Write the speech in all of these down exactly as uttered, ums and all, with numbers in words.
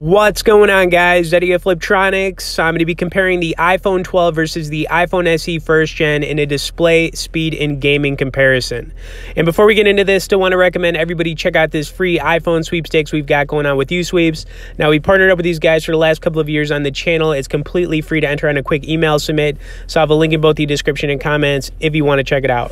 What's going on, guys? Zeddy of FlipTronics. I'm going to be comparing the iPhone twelve versus the iPhone S E first gen in a display, speed, and gaming comparison. And before we get into this, still want to recommend everybody check out this free iPhone sweepstakes we've got going on with U-Sweeps. Now, we partnered up with these guys for the last couple of years on the channel. It's completely free to enter on a quick email submit, so I have a link in both the description and comments if you want to check it out.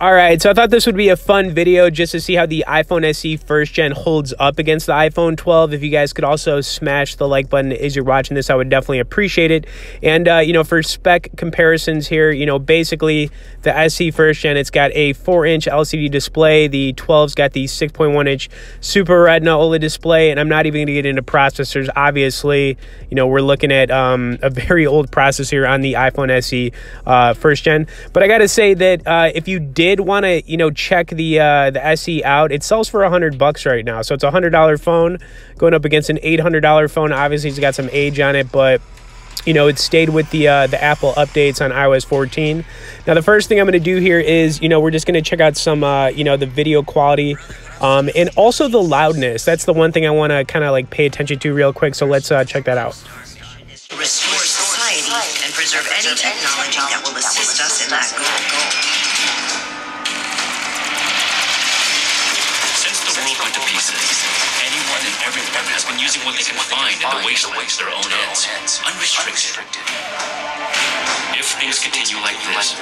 All right, so I thought this would be a fun video just to see how the iPhone S E first gen holds up against the iPhone twelve. If you guys could also smash the like button as you're watching this, I would definitely appreciate it. And, uh, you know, for spec comparisons here, you know, basically the S E first gen, it's got a four inch L C D display. The twelve's got the six point one inch Super Retina OLED display. And I'm not even going to get into processors. Obviously, you know, we're looking at um, a very old processor on the iPhone S E uh, first gen. But I got to say that uh, if you did Did want to you know check the uh, the S E out, it sells for a hundred bucks right now, so it's a hundred dollar phone going up against an eight hundred dollar phone. Obviously, it's got some age on it, but you know it stayed with the uh, the Apple updates on i O S fourteen. Now, the first thing I'm going to do here is you know we're just going to check out some uh, you know the video quality um, and also the loudness. That's the one thing I want to kind of like pay attention to real quick. So let's uh, check that out. Restore society and preserve any technology that will assist us in that goal. Went to pieces. Anyone and everyone has been using what they can find and to waste their own ends, unrestricted. If things continue like this,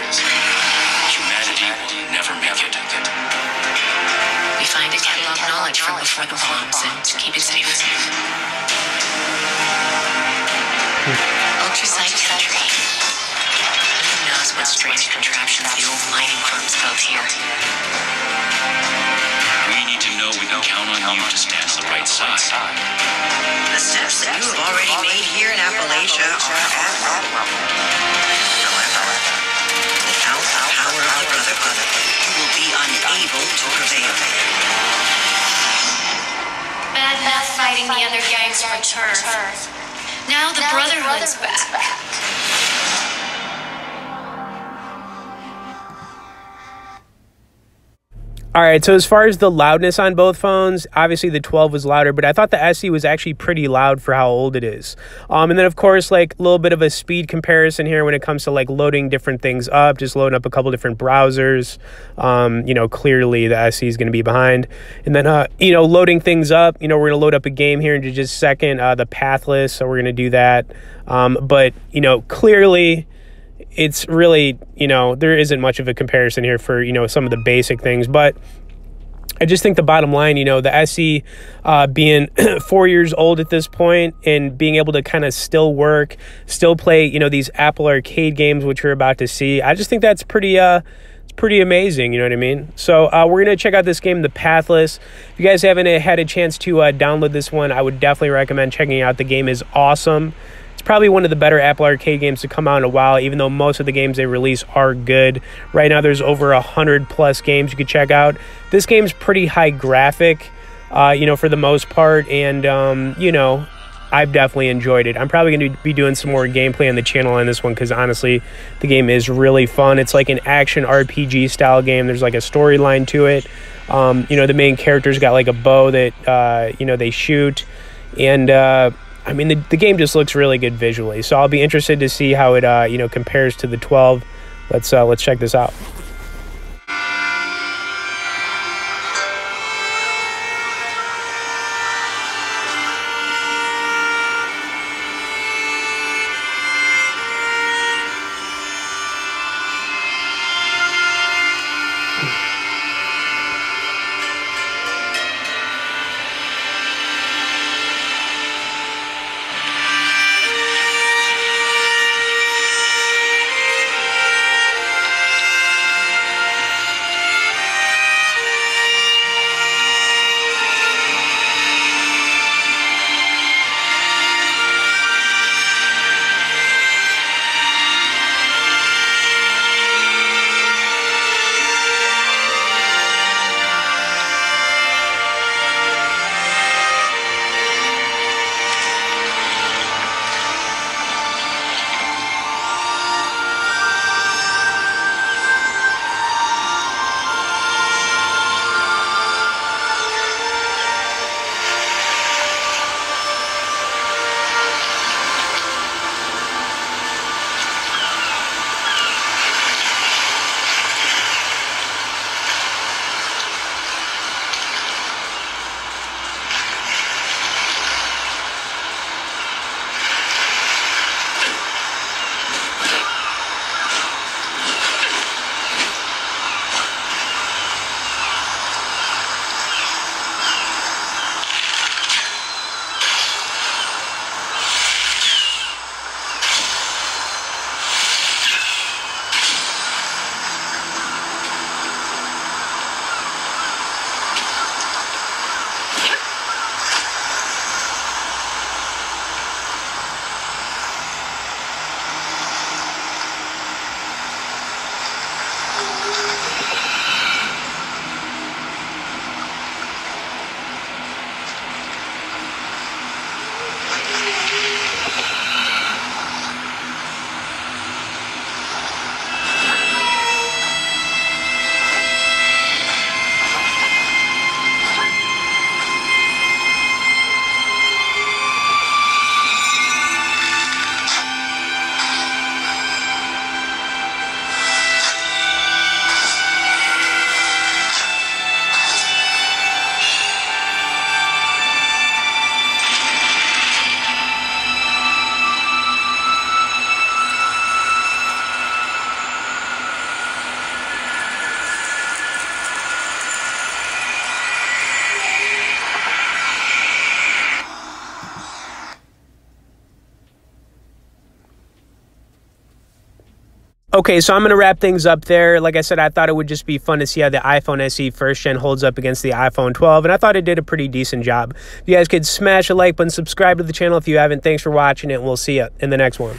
humanity will never make it. We find a catalog knowledge from before the bombs and to keep it safe. Ultrasonic country. Who knows what strange contraptions the old mining firms built here. We can count on you to stand on the right side. The steps that you have already made here in Appalachia are admirable. Without the power of the Brotherhood, you will be unable to prevail. Bad math fighting the other gangs for turf. Now the Brotherhood's back. All right, so as far as the loudness on both phones, obviously the twelve was louder, but I thought the S E was actually pretty loud for how old it is. Um, and then, of course, like a little bit of a speed comparison here when it comes to like loading different things up, just loading up a couple different browsers. Um, you know, clearly the S E is going to be behind. And then, uh, you know, loading things up, you know, we're going to load up a game here in just a second, uh, The Pathless, so we're going to do that. Um, but, you know, clearly it's really, you know, there isn't much of a comparison here for, you know, some of the basic things. But I just think the bottom line, you know, the S E uh, being four years old at this point and being able to kind of still work, still play, you know, these Apple Arcade games, which we're about to see. I just think that's pretty... Uh, pretty amazing, you know what I mean? So uh, we're going to check out this game, The Pathless. If you guys haven't had a chance to uh, download this one, I would definitely recommend checking it out. The game is awesome. It's probably one of the better Apple Arcade games to come out in a while, even though most of the games they release are good. Right now, there's over one hundred plus games you could check out. This game's pretty high graphic, uh, you know, for the most part, and, um, you know, I've definitely enjoyed it. I'm probably going to be doing some more gameplay on the channel on this one because, honestly, the game is really fun. It's like an action R P G-style game. There's, like, a storyline to it. Um, you know, the main character's got, like, a bow that, uh, you know, they shoot. And, uh, I mean, the, the game just looks really good visually. So I'll be interested to see how it, uh, you know, compares to the twelve. Let's, uh, let's check this out. Okay, so I'm going to wrap things up there. Like I said, I thought it would just be fun to see how the iPhone S E first gen holds up against the iPhone twelve, and I thought it did a pretty decent job. You guys could smash a like button, subscribe to the channel if you haven't. Thanks for watching it, and we'll see you in the next one.